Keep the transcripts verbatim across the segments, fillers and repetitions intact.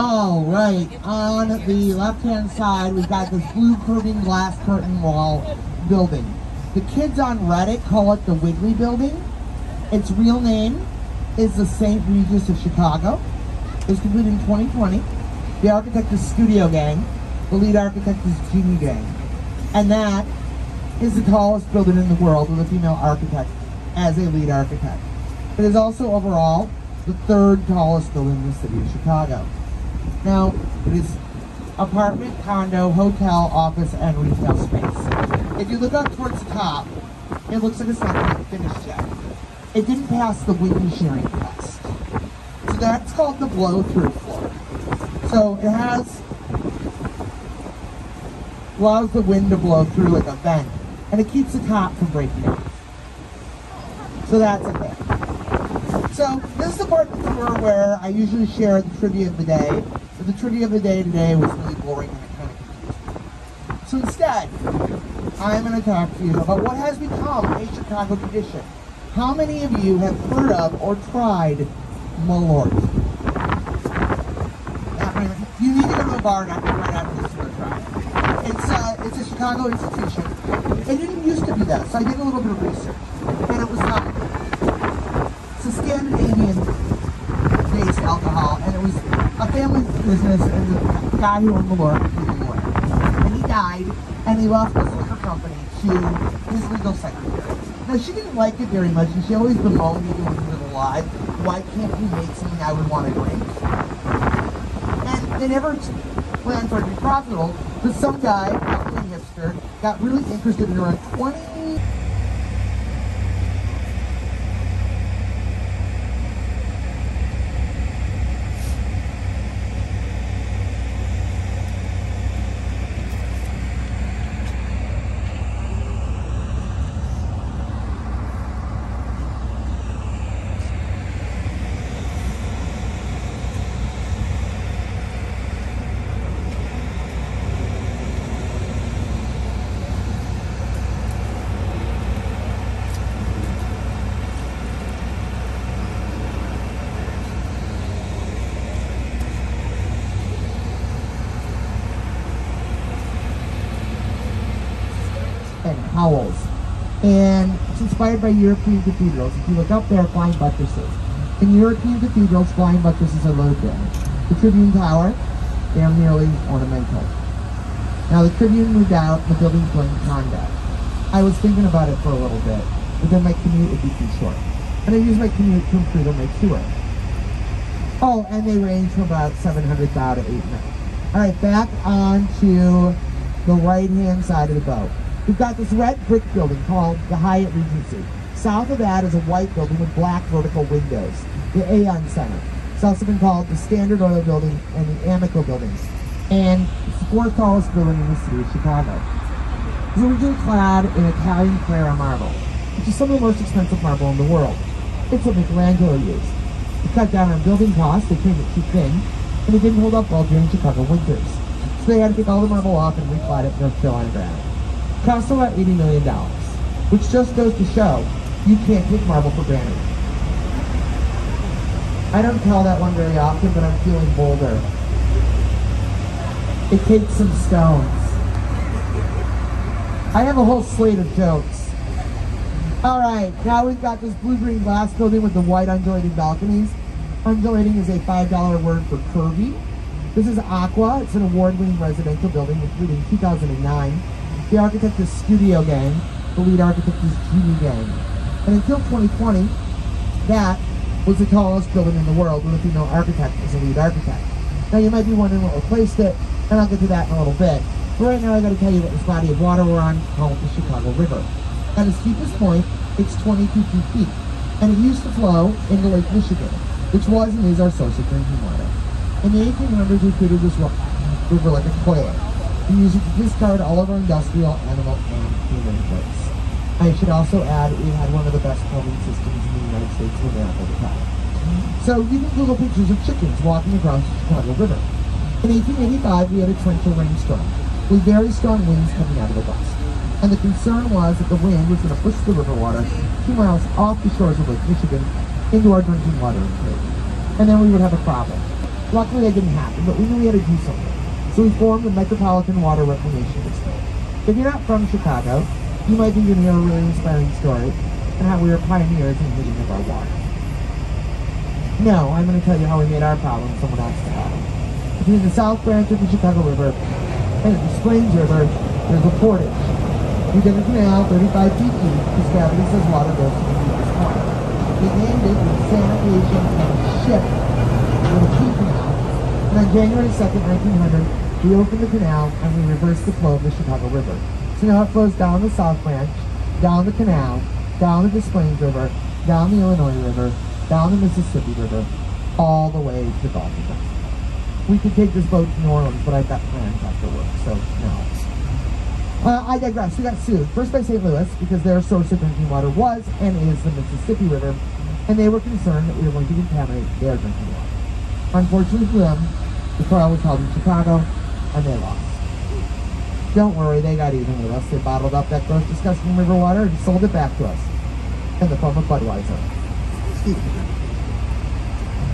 All right, on the left-hand side, we've got this blue curving glass curtain wall building. The kids on Reddit call it the Wiggly Building. Its real name is the Saint Regis of Chicago. It was completed in twenty twenty. The architect is Studio Gang. The lead architect is Jeanne Gang. And that is the tallest building in the world with a female architect as a lead architect. It is also overall the third tallest building in the city of Chicago. Now, it is apartment, condo, hotel, office, and retail space. If you look up towards the top, it looks like it's not quite finished yet. It didn't pass the wind shearing test. So that's called the blow-through floor. So it has, allows the wind to blow through like a vent, and it keeps the top from breaking out. So that's a thing. So this is the part of the tour where I usually share the trivia of the day. The trivia of the day today was really boring and kind of confusing. So instead, I'm going to talk to you about what has become a Chicago tradition. How many of you have heard of or tried Malort? You need to go to a bar right after this and try it. It's a, it's a Chicago institution. It didn't used to be that, so I did a little bit of research. And it was not. It's a Scandinavian-based alcohol, and it was a family business, and the guy who owned Malort was Malort. And he died, and he left this liquor company to his legal secretary. Now, she didn't like it very much, and she always bemoaned me when he was alive, why can't you make something I would want to drink? And they never planned for it to be profitable, but some guy, probably a hipster, got really interested in around twenty... Howells, and it's inspired by European cathedrals. If you look up, there are flying buttresses. In European cathedrals, flying buttresses are low damage. The Tribune Tower, they are merely ornamental. Now the Tribune moved out, the building going condo. I was thinking about it for a little bit, but then my commute would be too short. And I used my commute to improve on my tour. Oh, and they range from about seven hundred thou to eight hundred. All right, back onto the right-hand side of the boat. We've got this red brick building called the Hyatt Regency. South of that is a white building with black vertical windows, the Aon Center. It's also been called the Standard Oil Building and the Amoco Buildings. And it's the fourth tallest building in the city of Chicago. It's originally clad in Italian Carrara marble, which is some of the most expensive marble in the world. It's what Michelangelo used. They cut down on building costs, they turned it too thin, and it didn't hold up well during Chicago winters. So they had to take all the marble off and reclad it in North Carolina granite. Costs about eighty million dollars, which just goes to show you can't take marble for granted. I don't tell that one very often, but I'm feeling bolder. It takes some stones. I have a whole slate of jokes. All right, now we've got this blue-green glass building with the white undulating balconies. Undulating is a five dollar word for curvy. This is Aqua. It's an award-winning residential building, including two thousand nine. The architect is Studio Gang, the lead architect is Jeanne Gang. And until twenty twenty, that was the tallest building in the world with a female architect as a lead architect. Now you might be wondering what replaced it, and I'll get to that in a little bit. But right now I gotta tell you about this body of water we're on called the Chicago River. At its deepest point, it's twenty-two feet, and it used to flow into Lake Michigan, which was and is our source of drinking water. In the eighteen hundreds, we treated this river like a toilet. We use it to discard all of our industrial, animal, and human waste. I should also add, we had one of the best plumbing systems in the United States of America at the time. So you can Google pictures of chickens walking across the Chicago River. In eighteen eighty-five, we had a torrential rainstorm, with very strong winds coming out of the west. And the concern was that the wind was going to push the river water two miles off the shores of Lake Michigan into our drinking water intake. And then we would have a problem. Luckily, that didn't happen, but we knew we had to do something. So we formed the Metropolitan Water Reclamation District. If you're not from Chicago, you might think you're going to hear a really inspiring story and how we were pioneers in the heating of our water. No, I'm going to tell you how we made our problem someone else to have. Between the South Branch of the Chicago River and the Des Plaines River, there's a portage. We did a canal thirty-five feet deep whose gravity says water goes to the deepest point. They named it with sanitation and ship with a key canal. And on January second, nineteen hundred, we opened the canal and we reversed the flow of the Chicago River. So now it flows down the South Branch, down the canal, down the Des Plaines River, down the Illinois River, down the Mississippi River, all the way to Gulfport. We could take this boat to New Orleans, but I've got plans after work, so no. Uh, I digress. We got sued. First by Saint Louis, because their source of drinking water was and is the Mississippi River, and they were concerned that we were going to contaminate their drinking water. Unfortunately for them, the trial was held in Chicago, and they lost. Don't worry, they got even with us. They bottled up that gross, disgusting river water and sold it back to us in the form of Budweiser.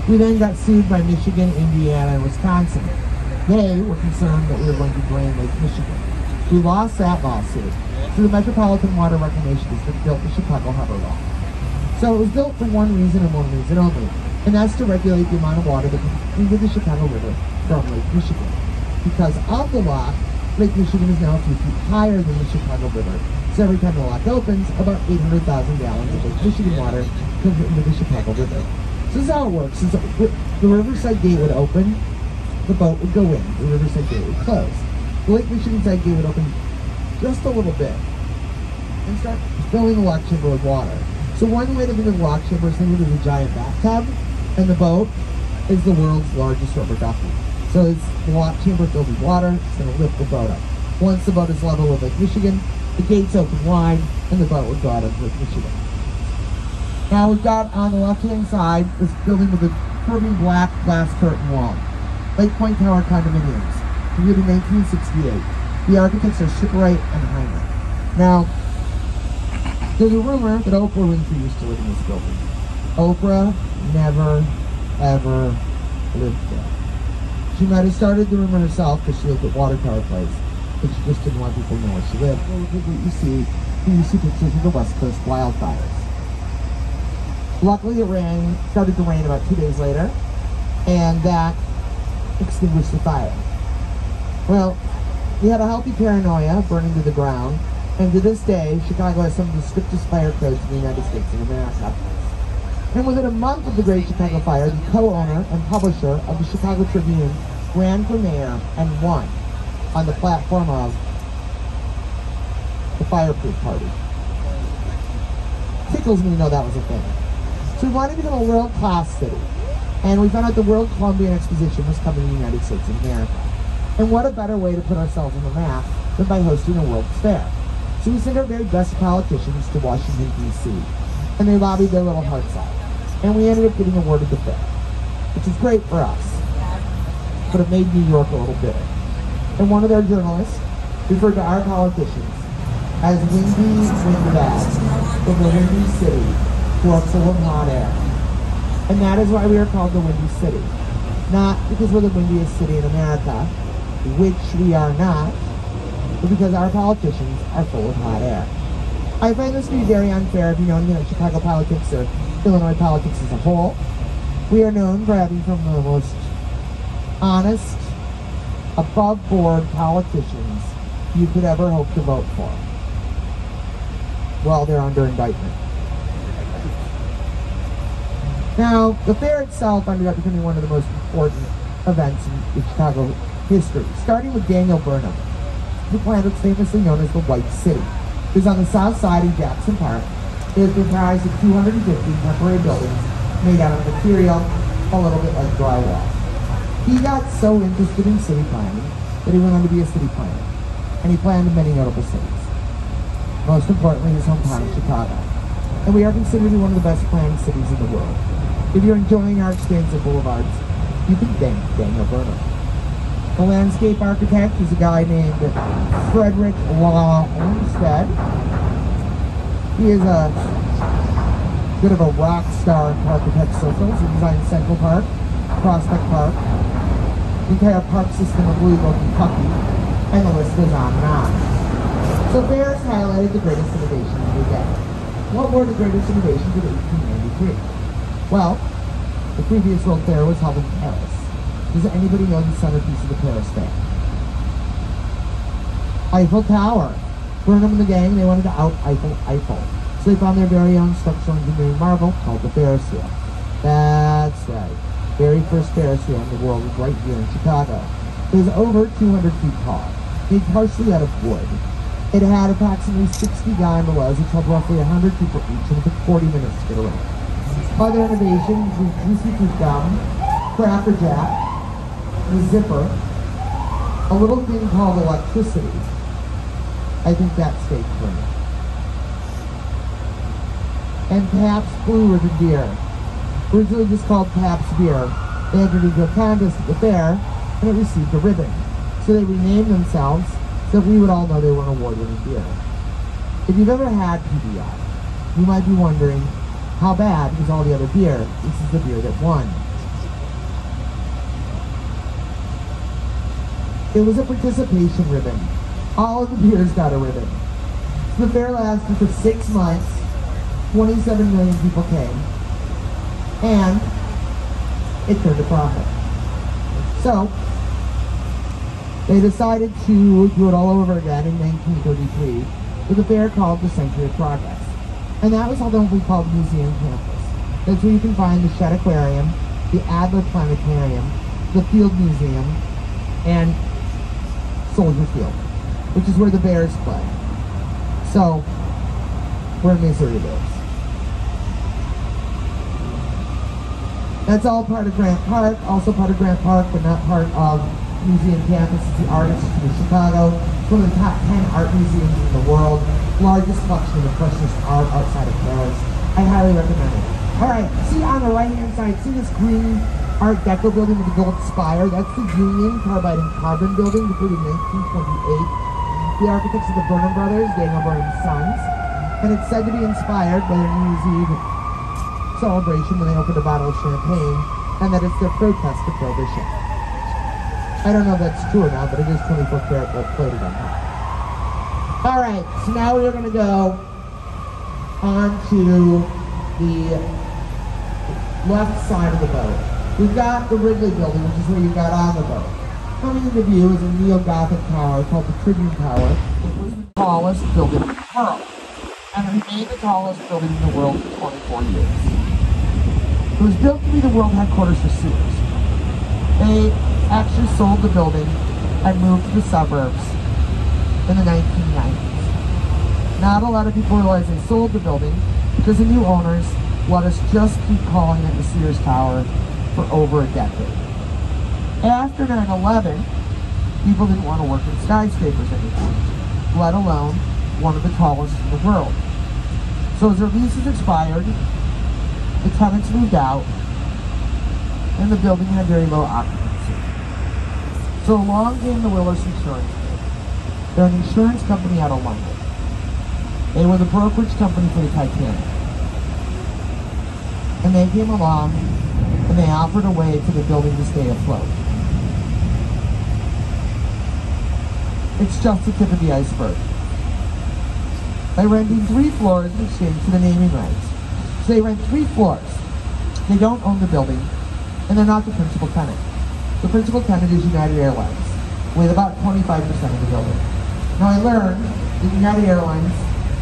We then got sued by Michigan, Indiana, and Wisconsin. They were concerned that we were going to drain Lake Michigan. We lost that lawsuit, so the Metropolitan Water Reclamation District built the Chicago Harbor Law. So it was built for one reason and one reason only, and that's to regulate the amount of water that comes into the Chicago River from Lake Michigan. Because of the lock, Lake Michigan is now a few feet higher than the Chicago River. So every time the lock opens, about eight hundred thousand gallons of Lake Michigan water comes into the Chicago River. This is how it works. Since the Riverside Gate would open, the boat would go in. The Riverside Gate would close. The Lake Michigan side gate would open just a little bit and start filling the lock chamber with water. So one way to think of the lock chamber is think of it as a giant bathtub, and the boat is the world's largest rubber ducky. So it's the lock chamber filled with water. It's going to lift the boat up. Once the boat is level with Lake Michigan, the gates open wide, and the boat would go out of Lake Michigan. Now we've got on the left-hand side this building with a curving black glass curtain wall. Lake Point Tower condominiums, completed in nineteen sixty-eight. The architects are Shipwright and Hyman. Now, there's a rumor that Oprah Winfrey used to live in this building. Oprah never, ever lived there. She might have started the rumor herself because she lived at Water Tower Place, but she just didn't want people to know where she lived. Well, look at what you see when you see pictures of the West Coast wildfires. Luckily, it rain, started to rain about two days later, and that extinguished the fire. Well, we had a healthy paranoia burning to the ground, and to this day, Chicago has some of the strictest fire codes in the United States of America. And within a month of the Great Chicago Fire, the co-owner and publisher of the Chicago Tribune ran for mayor and won on the platform of the Fireproof Party. Tickles me to know that was a thing. So we wanted to become a world-class city, and we found out the World Columbian Exposition was coming to the United States of America. And what a better way to put ourselves on the map than by hosting a World's Fair. So we sent our very best politicians to Washington, D C, and they lobbied their little hearts out. And we ended up getting awarded the fair, which is great for us, but it made New York a little bitter. And one of their journalists referred to our politicians as windy windbags from the Windy City who are full of hot air. And that is why we are called the Windy City. Not because we're the windiest city in America, which we are not, but because our politicians are full of hot air. I find this to be very unfair if you know anything about Chicago politics or Illinois politics as a whole. We are known for having some of the most honest, above-board politicians you could ever hope to vote for. Well, they're under indictment. Now, the fair itself ended up becoming one of the most important events in Chicago history, starting with Daniel Burnham, who planned what's famously known as the White City. It was on the south side of Jackson Park. It was comprised of two hundred fifty temporary buildings made out of material a little bit like drywall. He got so interested in city planning that he went on to be a city planner, and he planned many notable cities. Most importantly, his hometown of Chicago. And we are considered to be one of the best planned cities in the world. If you're enjoying our expansive boulevards, you can thank Daniel Burnham. The landscape architect is a guy named Frederick Law Olmsted. He is a bit of a rock star in architect circles. He designed Central Park, Prospect Park, the entire park system of Louisville, Kentucky, and the list goes on and on. So Ferris highlighted the greatest innovations of the day. What were the greatest innovations of eighteen ninety-three? Well, the previous World Fair was held in Paris. Does anybody know the centerpiece of the Paris Fair? Eiffel Tower. Burnham and the gang, they wanted to out Eiffel Eiffel. So they found their very own structural engineering marvel called the Ferris wheel. That's right. Very first Ferris wheel in the world was right here in Chicago. It was over two hundred feet tall, made partially out of wood. It had approximately sixty gondolas, which held roughly one hundred people each, and it took forty minutes to get around. Other innovations were juicy tooth gum, Cracker Jack, the zipper, a little thing called electricity. I think that stayed clean. And Pabst Blue Ribbon beer. Originally just called Pabst Beer, they entered into a contest at the fair, and it received a ribbon. So they renamed themselves so that we would all know they were an award-winning beer. If you've ever had P B R, you might be wondering, how bad is all the other beer? This is the beer that won. It was a participation ribbon. All of the beers got a ribbon. So the fair lasted for six months, twenty-seven million people came, and it turned a profit. So they decided to do it all over again in nineteen thirty-three with a fair called the Century of Progress. And that was ultimately called Museum Campus. That's where you can find the Shedd Aquarium, the Adler Planetarium, the Field Museum, and Soldier Field, which is where the Bears play. So, we're Missouri Bears. That's all part of Grant Park, also part of Grant Park, but not part of Museum Campus. It's the Art Institute of Chicago. It's one of the top ten art museums in the world. Largest collection of impressionist art outside of Paris. I highly recommend it. All right, see on the right-hand side, see this green Art Deco building with the gold spire? That's the Union Carbide and Carbon building, completed in nineteen twenty-eight. The architects of the Burnham brothers, Daniel Burnham's sons, and it's said to be inspired by their New Year's Eve celebration when they opened a bottle of champagne, and that it's their protest to prohibition. I don't know if that's true or not, but it is twenty-four karat gold plated on top. All right, so now we're going to go on to the left side of the boat. We've got the Wrigley Building, which is where you got on the boat. Coming into view is a neo-Gothic tower called the Tribune Tower, which was the tallest building in the world, and remained the tallest building in the world for twenty-four years. It was built to be the world headquarters for Sears. They actually sold the building and moved to the suburbs in the nineteen nineties. Not a lot of people realize they sold the building because the new owners let us just keep calling it the Sears Tower for over a decade. After nine eleven, people didn't want to work in skyscrapers anymore, let alone one of the tallest in the world. So as their leases expired, the tenants moved out, and the building had very low occupancy. So along came the Willis Insurance Company. They're an insurance company out of London. They were the brokerage company for the Titanic. And they came along, and they offered a way for the building to stay afloat. It's just the tip of the iceberg. By renting three floors in exchange for the naming rights. So they rent three floors. They don't own the building, and they're not the principal tenant. The principal tenant is United Airlines, with about twenty-five percent of the building. Now I learned that United Airlines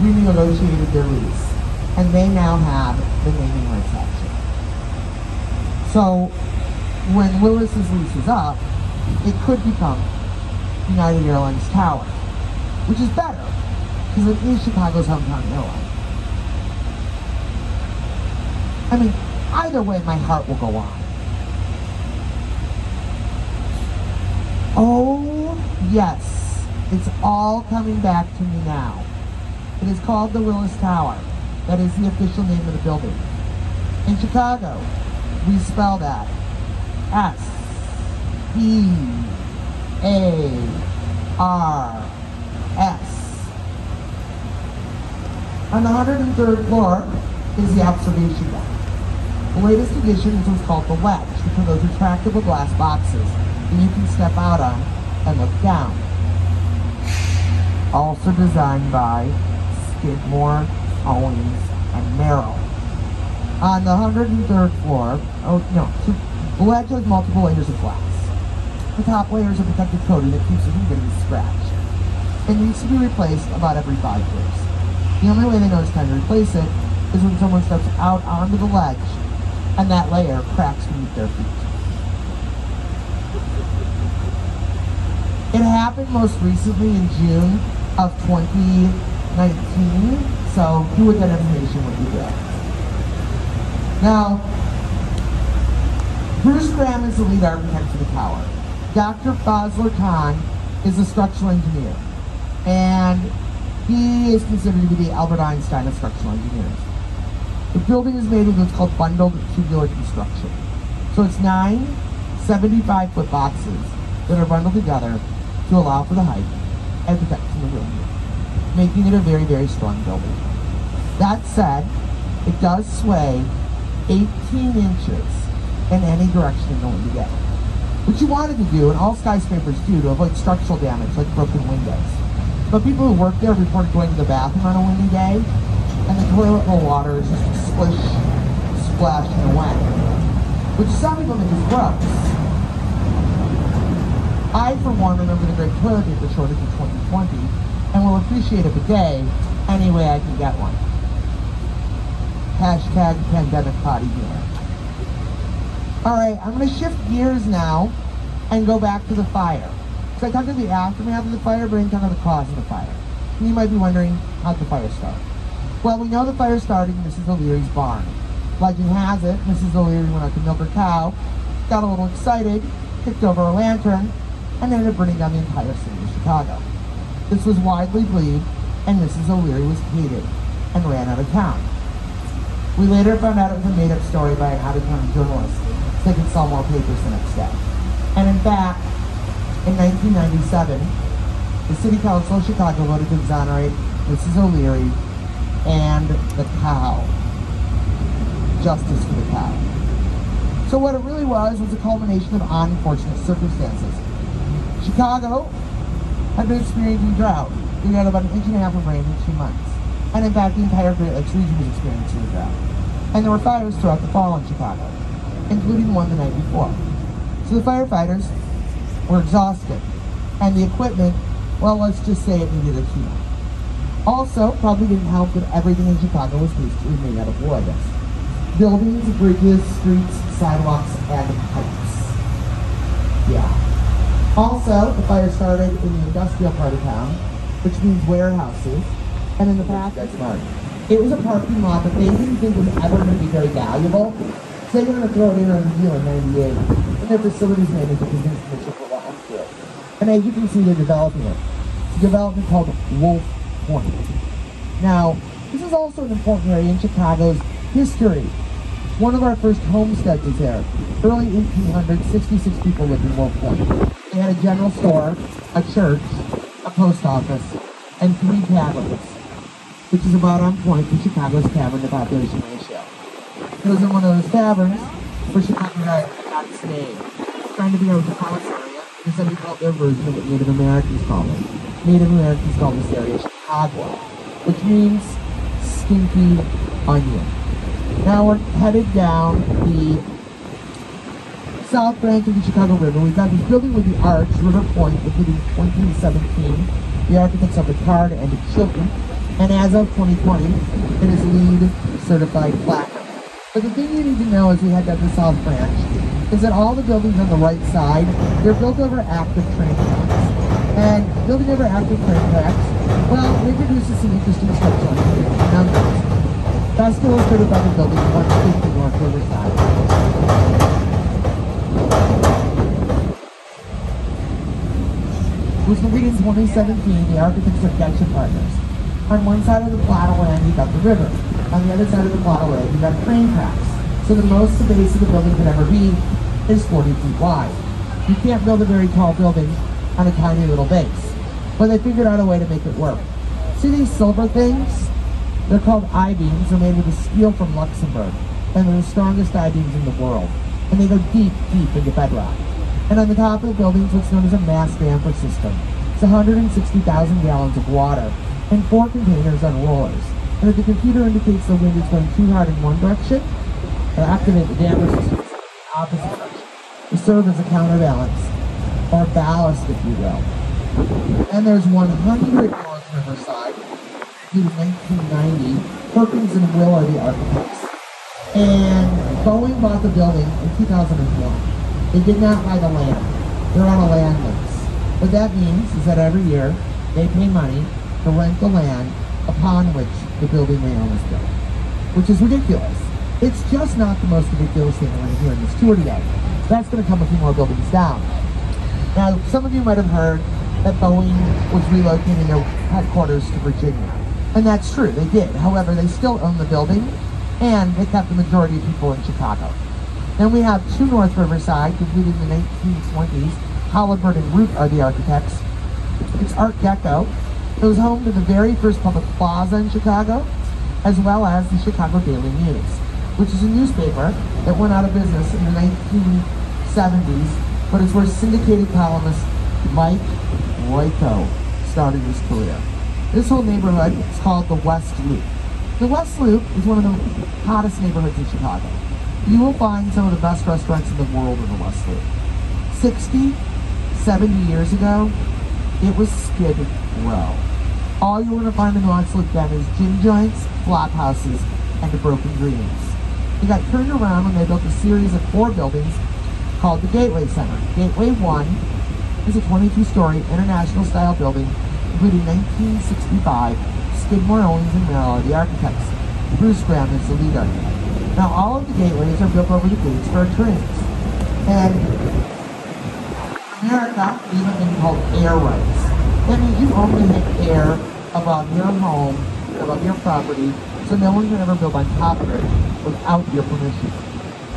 renegotiated their lease, and they now have the naming rights option. So when Willis's lease is up, it could become United Airlines Tower, which is better, because it is Chicago's hometown airline. I mean, either way, my heart will go on. Oh, yes. It's all coming back to me now. It is called the Willis Tower. That is the official name of the building. In Chicago, we spell that S E A R S. On the one hundred third floor is the observation deck. The latest addition is what's called the Wedge, which are those retractable glass boxes that you can step out on and look down. Also designed by Skidmore, Owings and Merrill. On the one hundred third floor, oh no, so the Wedge has multiple layers of glass. The top layer is a protective coating that keeps it from getting scratched. It needs to be replaced about every five years. The only way they know it's time to replace it is when someone steps out onto the ledge and that layer cracks beneath their feet. It happened most recently in June of twenty nineteen, so who with that information would be there. Now, Bruce Graham is the lead architect for the tower. Doctor Fazlur Khan is a structural engineer, and he is considered to be the Albert Einstein of structural engineers. The building is made of what's called bundled tubular construction. So it's nine seventy-five foot boxes that are bundled together to allow for the height and protection of the building, making it a very, very strong building. That said, it does sway eighteen inches in any direction in the wind together. What you wanted to do, and all skyscrapers do, to avoid structural damage like broken windows. But people who work there report going to the bathroom on a windy day, and the toilet bowl water is just splish, splashing away, which some people think is gross. I, for one, remember the great toilet paper shortage in twenty twenty, and will appreciate a bidet any way I can get one. hashtag pandemic potty humor. All right, I'm gonna shift gears now and go back to the fire. So I talked about the aftermath of the fire, but I didn't talk about the cause of the fire. And you might be wondering, how did the fire start? Well, we know the fire started in Missus O'Leary's barn. Legend has it, Missus O'Leary went out to milk her cow, got a little excited, kicked over a lantern, and ended up burning down the entire city of Chicago. This was widely believed, and Missus O'Leary was hated and ran out of town. We later found out it was a made-up story by an out-of-town journalist so they could sell more papers the next day. And in fact, in nineteen ninety-seven, the City Council of Chicago voted to exonerate Missus O'Leary and the cow. Justice for the cow. So what it really was was a culmination of unfortunate circumstances. Chicago had been experiencing drought. We had about an inch and a half of rain in two months. And in fact, the entire Great Lakes region was experiencing a drought. And there were fires throughout the fall in Chicago, including one the night before. So the firefighters were exhausted. And the equipment, well, let's just say it needed a tune-up. Also, probably didn't help that everything in Chicago was basically made out of wood. Buildings, bridges, streets, sidewalks, and pipes. Yeah. Also, the fire started in the industrial part of town, which means warehouses. And in the past, that's smart. It was a parking lot that they didn't think was ever going to be very valuable. So they were going to throw it in on the deal in ninety-eight. And their facilities made it because this is the Chicago hospital. And as you can see, they're developing it. It's a development called Wolf Point. Now, this is also an important area in Chicago's history. One of our first homesteads is there. Early eighteen hundreds, sixty-six people lived in Wolf Point. They had a general store, a church, a post office, and three taverns, which is about on point for Chicago's tavern to population ratio. It was in one of those taverns where Chicago got its name, trying to be out of the college area, because then we called their version of what Native Americans called it. Native Americans called this area Chicago, which means stinky onion. Now we're headed down the south branch of the Chicago River. We've got this building with the arch, River Point, including twenty seventeen. The architects are Picard and Chilton. And as of twenty twenty, it is LEED certified platinum. But the thing you need to know as we head down the south branch is that all the buildings on the right side, they're built over active train tracks. And building over active train tracks, well, it introduces some interesting structural numbers. That's illustrated by the building one fifty North Riverside. It was completed in twenty seventeen, the architects of Getch and Partners. On one side of the plot of land, you got the river. On the other side of the plot of land, you got train tracks. So the most the base of the building could ever be is forty feet wide. You can't build a very tall building on a tiny little base. But they figured out a way to make it work. See these silver things? They're called I-beams. They're made with a steel from Luxembourg, and they're the strongest I-beams in the world. And they go deep, deep into bedrock. And on the top of the building is what's known as a mass damper system. It's one hundred sixty thousand gallons of water and four containers on rollers. And if the computer indicates the wind is going too hard in one direction, it'll activate the damper system in the opposite direction to serve as a counterbalance, or ballast, if you will. And there's one hundred North Riverside. In nineteen ninety, Perkins and Will are the architects. And Boeing bought the building in two thousand one. They did not buy the land. They're on a land lease. What that means is that every year, they pay money to rent the land upon which the building they own is built, which is ridiculous. It's just not the most ridiculous thing we're going to hear in this tour today. That's going to come a few more buildings down. Now, some of you might have heard that Boeing was relocating their headquarters to Virginia. And that's true, they did. However, they still own the building, and they kept the majority of people in Chicago. Then we have two North Riverside, completed in the nineteen twenties. Halliburton and Root are the architects. It's Art Deco. It was home to the very first public plaza in Chicago, as well as the Chicago Daily News, which is a newspaper that went out of business in the nineteen seventies, but it's where syndicated columnist Mike Royko started his career. This whole neighborhood is called the West Loop. The West Loop is one of the hottest neighborhoods in Chicago. You will find some of the best restaurants in the world in the West Loop. sixty, seventy years ago, it was Skid Row. All you're going to find in the West Loop then is gin joints, flop houses, and the Broken Dreams. It got turned around when they built a series of four buildings called the Gateway Center. Gateway one is a twenty-two story international-style building, including nineteen sixty-five, Skidmore, Owings and Merrill are the architects. Bruce Graham is the lead architect. Now all of the gateways are built over the gates for trains. And America, we have a thing called air rights. That means you only have air about your home, about your property, so no one can ever build on top of it without your permission.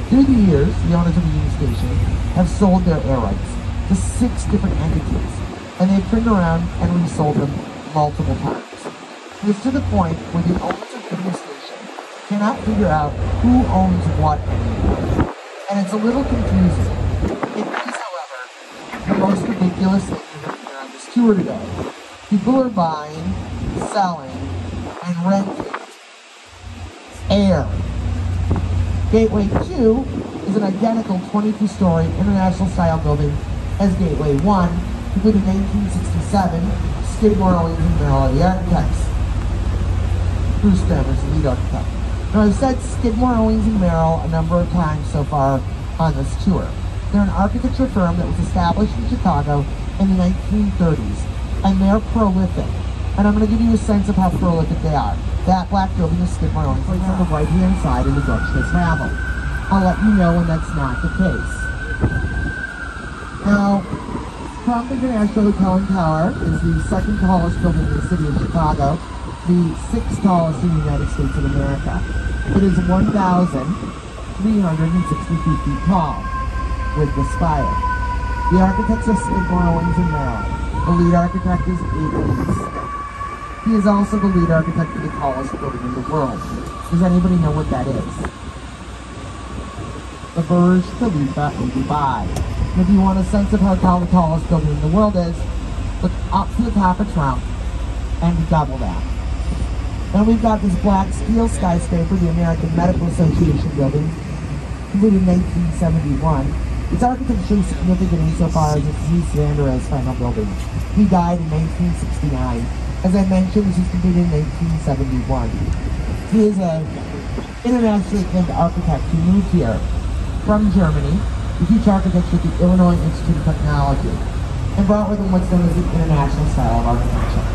Through the years, the owners of the Union Station have sold their air rights to six different entities, and they've turned around and resold them multiple times. It is to the point where the owners of the Union Station cannot figure out who owns what anymore. And it's a little confusing. It is, however, the most ridiculous thing you've heard on this tour today. People are buying, selling, and renting air. Gateway two is an identical twenty-two story international-style building as Gateway one, completed in nineteen sixty-seven, Skidmore, Owings and Merrill, the architects. Bruce Graham is the lead architect. Now I've said Skidmore, Owings and Merrill a number of times so far on this tour. They're an architecture firm that was established in Chicago in the nineteen thirties, and they're prolific. And I'm going to give you a sense of how prolific they are. That black building is Skidmore, Owings and Merrill on the right-hand side in the Gulfport Travel. I'll let you know when that's not the case. Now, Trump International Hotel and Tower is the second tallest building in the city of Chicago, the sixth tallest in the United States of America. It is one thousand three hundred sixty-two feet tall, with the spire. The architects are Skidmore, Owings and Merrill. The lead architect is Aon Center. He is also the lead architect for the tallest building in the world. Does anybody know what that is? The Burj Khalifa in Dubai. And if you want a sense of how tall the tallest building in the world is, look up to the top of Trump and double that. And we've got this black steel skyscraper, the American Medical Association building, completed in nineteen seventy-one. It's architecturally significant insofar as it's used Lander as final building. He died in nineteen sixty-nine. As I mentioned, this was completed in nineteen seventy-one. He is an internationally acclaimed architect who moved here from Germany to teach architecture at the Illinois Institute of Technology and brought with him what's known as the international style of architecture,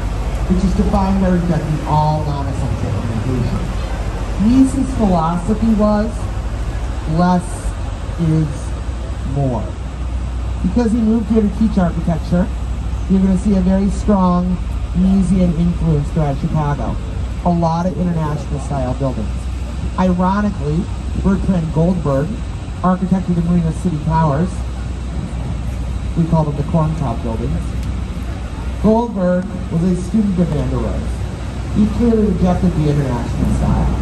which is defined by rejecting all non-essential organization. Mises' philosophy was less is more. Because he moved here to teach architecture, you're going to see a very strong Museum influence throughout Chicago. A lot of international style buildings. Ironically, Bertrand Goldberg, architect of the Marina City Towers, we call them the corn cob buildings, Goldberg was a student of Van der Rohe's. He clearly rejected the international style.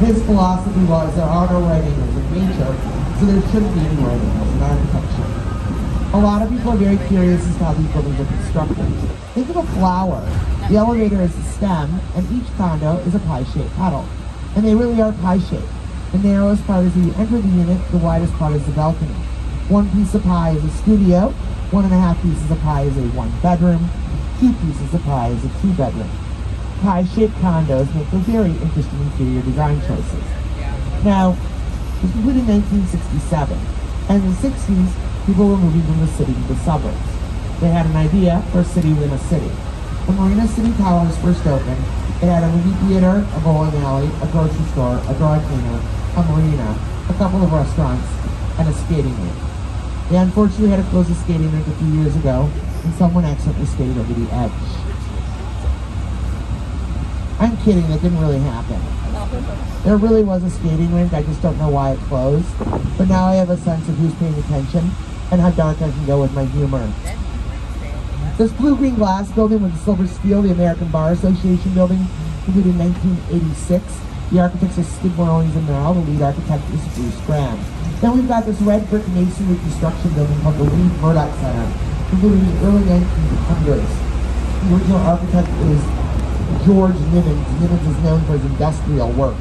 His philosophy was there are no right angles in nature, so there shouldn't be any right angles in architecture. A lot of people are very curious as to how these buildings are constructed. Think of a flower. The elevator is the stem, and each condo is a pie-shaped petal. And they really are pie-shaped. The narrowest part is where you enter the unit, the widest part is the balcony. One piece of pie is a studio, one and a half pieces of pie is a one-bedroom, two pieces of pie is a two-bedroom. Pie-shaped condos make for very interesting interior design choices. Now, it was completed in nineteen sixty-seven, and in the sixties, people were moving from the city to the suburbs. They had an idea for a city within a city. When Marina City Towers first opened, it had a movie theater, a bowling alley, a grocery store, a dry cleaner, a marina, a couple of restaurants, and a skating rink. They unfortunately had to close the skating rink a few years ago, and someone accidentally skated over the edge. I'm kidding, that didn't really happen. There really was a skating rink, I just don't know why it closed, but now I have a sense of who's paying attention and how dark I can go with my humor. This blue-green glass building with the silver steel, the American Bar Association building, completed in nineteen eighty-six. The architects are Skidmore, Owings and Merrill. The lead architect is Bruce Graham. Then we've got this red brick masonry construction building called the Lee Murdoch Center, completed in the early nineteen hundreds. The original architect is George Nimitz. Nimitz is known for his industrial work.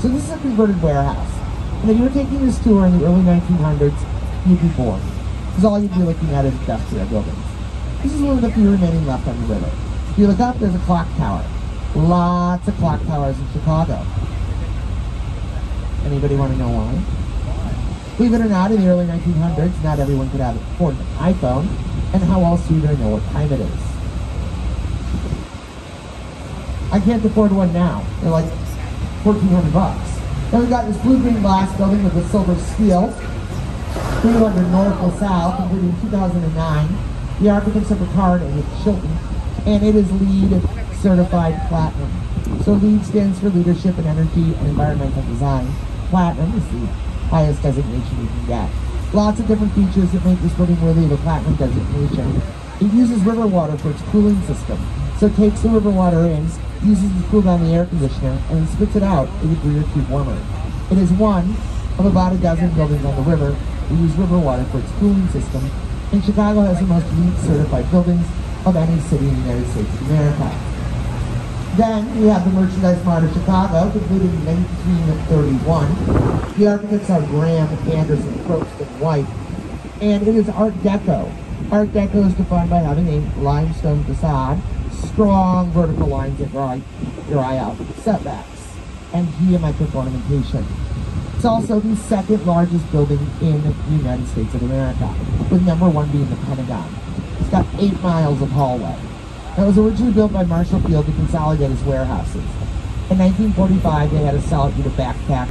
So this is a converted warehouse. And if you were taking this tour in the early nineteen hundreds, you'd be bored. Because all you'd be looking at is industrial buildings. This is one of the few remaining left on the river. If you look up, there's a clock tower. Lots of clock towers in Chicago. Anybody want to know why? Believe it or not, in the early nineteen hundreds, not everyone could afford an iPhone, and how else do you know what time it is? I can't afford one now. They're like fourteen hundred bucks. Then we've got this blue-green glass building with a silver steel. Three under north and south, completed in two thousand nine. The architects of Ricard and Chilton, and it is LEED certified platinum. So LEED stands for Leadership in Energy and Environmental Design. Platinum is the highest designation you can get. Lots of different features that make this building worthy of a platinum designation. It uses river water for its cooling system. So it takes the river water in, uses it to cool down the air conditioner, and then spits it out a degree or two warmer. It is one of about a dozen buildings on the river that use river water for its cooling system, and Chicago has the most LEED certified buildings of any city in the United States of America. Then we have the Merchandise Mart of Chicago, completed in nineteen thirty-one. The architects are Graham, Anderson, Probst, and White, and it is Art Deco. Art Deco is defined by having a limestone facade, strong vertical lines that draw your eye out, setbacks, and geometric ornamentation. It's also the second largest building in the United States of America, with number one being the Pentagon. It's got eight miles of hallway. It was originally built by Marshall Field to consolidate his warehouses. In nineteen forty-five, they had a salad due to backpack